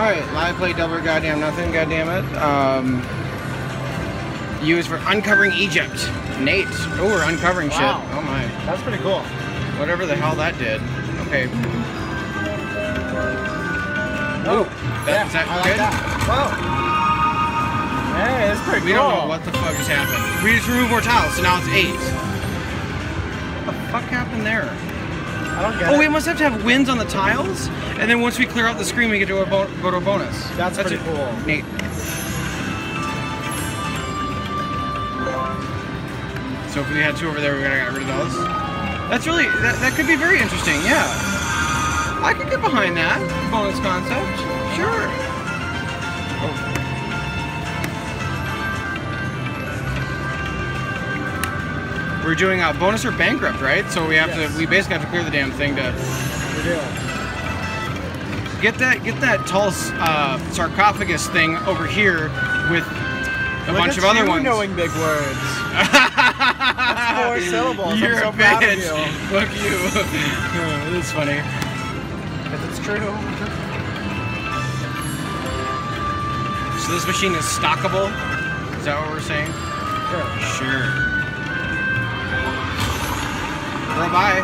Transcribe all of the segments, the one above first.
Alright, live play doubler, goddamn nothing, goddamn it. Used for Uncovering Egypt. Nate. Oh, we're uncovering shit. Oh my. That's pretty cool. Whatever the hell that did. Okay. Oh, that's good? Wow. Yeah, it's pretty cool. We don't know what the fuck just happened. We just removed more tiles, so now it's 8. What the fuck happened there? I don't get it. Oh, we must have to have wins on the tiles, and then once we clear out the screen, we get to go to a bonus. That's pretty cool. Nate. So if we had 2 over there, we're gonna get rid of those. That's really that could be very interesting. Yeah, I could get behind that bonus concept. Sure. Oh. We're doing a bonus or bankrupt, right? So we have to. We basically have to clear the damn thing to. We do. Get that tall sarcophagus thing over here with a bunch of other ones. Knowing big words. That's 4 syllables. You're I'm so a proud bitch. Of you. Fuck you. It is funny. If it's true. So this machine is stockable? Is that what we're saying? Sure. Sure. Girl, bye.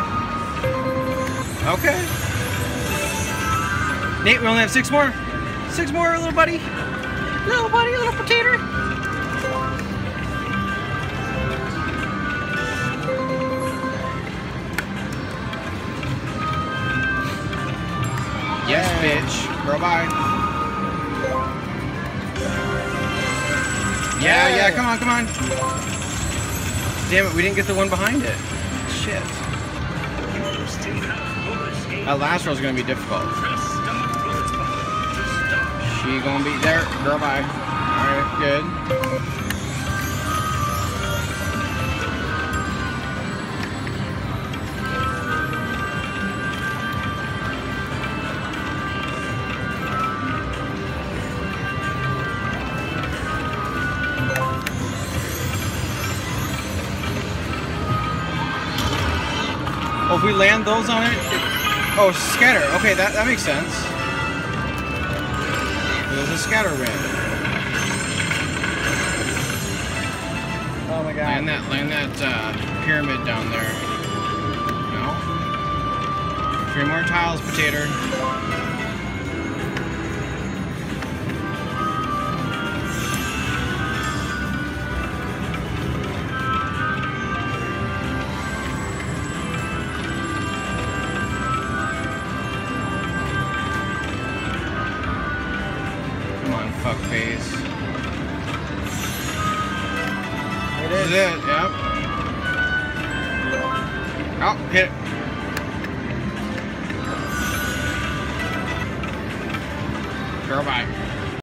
Okay. Nate, we only have 6 more. 6 more, little buddy. Little buddy, little potato. Yes, bitch. Girl, bye. Yeah, yeah, come on, come on. Damn it, we didn't get the one behind it. Shit. That last row is going to be difficult. She going to be there. Girl, bye. Alright, good. Oh, if we land those on it, oh, scatter. Okay, that makes sense. There's a scatter win. Oh my god. Land that pyramid down there. No. 3 more tiles, potato. Fuckface. It is. This is it, yep. Oh, hit it. Girl, bye.